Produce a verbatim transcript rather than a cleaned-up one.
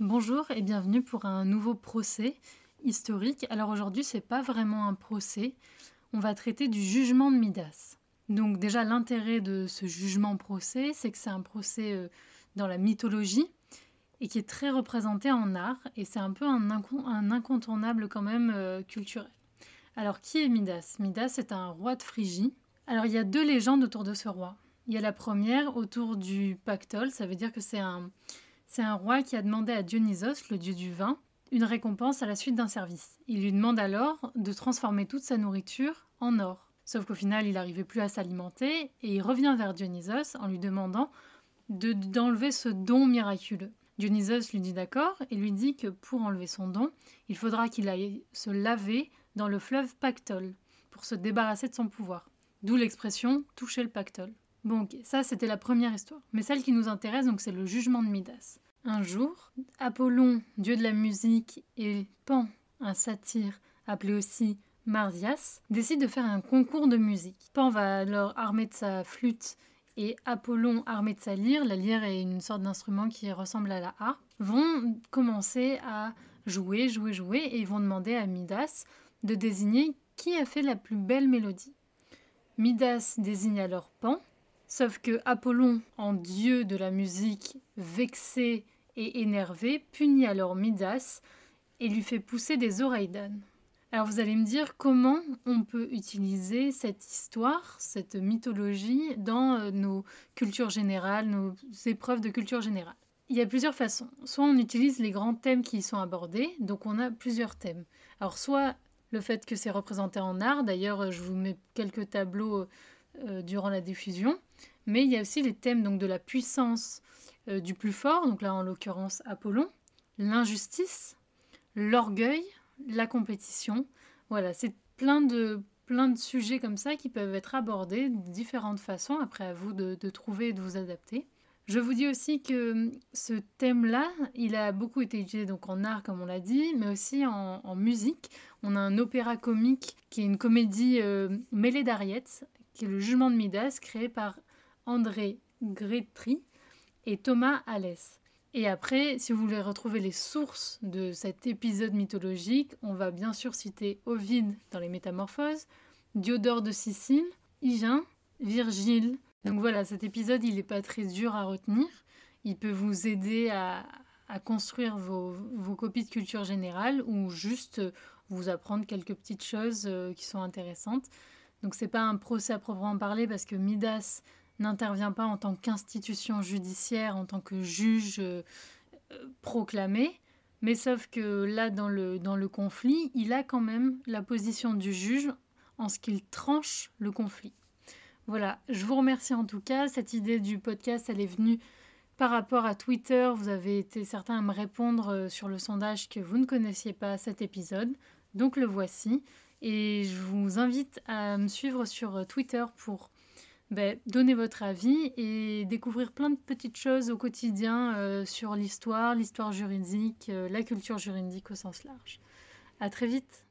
Bonjour et bienvenue pour un nouveau procès historique. Alors aujourd'hui, c'est pas vraiment un procès. On va traiter du jugement de Midas. Donc déjà, l'intérêt de ce jugement-procès, c'est que c'est un procès dans la mythologie et qui est très représenté en art. Et c'est un peu un, inco- un incontournable quand même euh, culturel. Alors qui est Midas? Midas est un roi de Phrygie. Alors il y a deux légendes autour de ce roi. Il y a la première autour du Pactole, ça veut dire que c'est un... C'est un roi qui a demandé à Dionysos, le dieu du vin, une récompense à la suite d'un service. Il lui demande alors de transformer toute sa nourriture en or. Sauf qu'au final, il n'arrivait plus à s'alimenter et il revient vers Dionysos en lui demandant de, d'enlever ce don miraculeux. Dionysos lui dit d'accord et lui dit que pour enlever son don, il faudra qu'il aille se laver dans le fleuve Pactole pour se débarrasser de son pouvoir. D'où l'expression « toucher le Pactole ». Bon, okay, ça c'était la première histoire. Mais celle qui nous intéresse, donc, c'est le jugement de Midas. Un jour, Apollon, dieu de la musique, et Pan, un satyre, appelé aussi Marsyas, décident de faire un concours de musique. Pan va alors armé de sa flûte et Apollon armé de sa lyre. La lyre est une sorte d'instrument qui ressemble à la harpe. Vont commencer à jouer, jouer, jouer, et ils vont demander à Midas de désigner qui a fait la plus belle mélodie. Midas désigne alors Pan. Sauf que Apollon, en dieu de la musique, vexé et énervé, punit alors Midas et lui fait pousser des oreilles d'âne. Alors vous allez me dire comment on peut utiliser cette histoire, cette mythologie, dans nos cultures générales, nos épreuves de culture générale. Il y a plusieurs façons. Soit on utilise les grands thèmes qui y sont abordés, donc on a plusieurs thèmes. Alors soit le fait que c'est représenté en art, d'ailleurs je vous mets quelques tableaux durant la diffusion, mais il y a aussi les thèmes donc de la puissance euh, du plus fort, donc là en l'occurrence Apollon, l'injustice, l'orgueil, la compétition. Voilà, c'est plein de, plein de sujets comme ça qui peuvent être abordés de différentes façons, après à vous de, de trouver et de vous adapter. Je vous dis aussi que ce thème-là, il a beaucoup été utilisé donc en art, comme on l'a dit, mais aussi en, en musique. On a un opéra-comique qui est une comédie euh, mêlée d'ariettes, qui est le jugement de Midas, créé par André Grétry et Thomas Alès. Et après, si vous voulez retrouver les sources de cet épisode mythologique, on va bien sûr citer Ovide dans les Métamorphoses, Diodore de Sicile, Hygin, Virgile. Donc voilà, cet épisode, il n'est pas très dur à retenir. Il peut vous aider à, à construire vos, vos copies de culture générale ou juste vous apprendre quelques petites choses qui sont intéressantes. Donc c'est pas un procès à proprement parler parce que Midas n'intervient pas en tant qu'institution judiciaire, en tant que juge euh, proclamé, mais sauf que là dans le, dans le conflit, il a quand même la position du juge en ce qu'il tranche le conflit. Voilà, je vous remercie en tout cas. Cette idée du podcast, elle est venue par rapport à Twitter. Vous avez été certains à me répondre sur le sondage que vous ne connaissiez pas cet épisode, donc le voici. Et je vous invite à me suivre sur Twitter pour ben, donner votre avis et découvrir plein de petites choses au quotidien euh, sur l'histoire, l'histoire juridique, euh, la culture juridique au sens large. À très vite!